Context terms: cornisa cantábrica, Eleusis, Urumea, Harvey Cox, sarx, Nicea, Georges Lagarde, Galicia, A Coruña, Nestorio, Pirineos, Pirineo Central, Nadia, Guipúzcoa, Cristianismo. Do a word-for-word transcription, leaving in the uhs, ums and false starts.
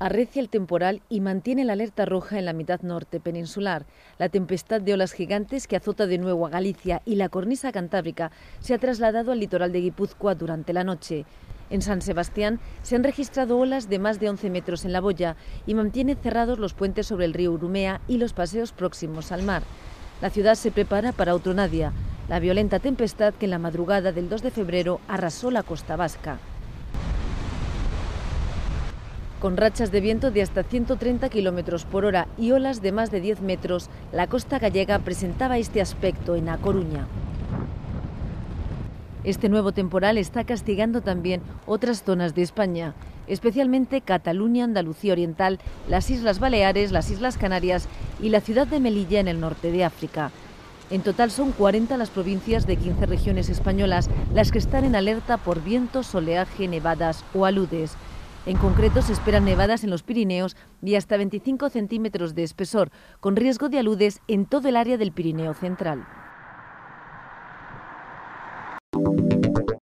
Arrecia el temporal y mantiene la alerta roja en la mitad norte peninsular. La tempestad de olas gigantes que azota de nuevo a Galicia y la cornisa cantábrica se ha trasladado al litoral de Guipúzcoa durante la noche. En San Sebastián se han registrado olas de más de once metros en la boya y mantiene cerrados los puentes sobre el río Urumea y los paseos próximos al mar. La ciudad se prepara para otro Nadia, la violenta tempestad que en la madrugada del dos de febrero arrasó la costa vasca. Con rachas de viento de hasta ciento treinta kilómetros por hora y olas de más de diez metros, la costa gallega presentaba este aspecto en A Coruña. Este nuevo temporal está castigando también otras zonas de España, especialmente Cataluña, Andalucía Oriental, las Islas Baleares, las Islas Canarias y la ciudad de Melilla en el norte de África. En total son cuarenta las provincias de quince regiones españolas las que están en alerta por vientos, oleaje, nevadas o aludes. En concreto, se esperan nevadas en los Pirineos de hasta veinticinco centímetros de espesor, con riesgo de aludes en todo el área del Pirineo Central.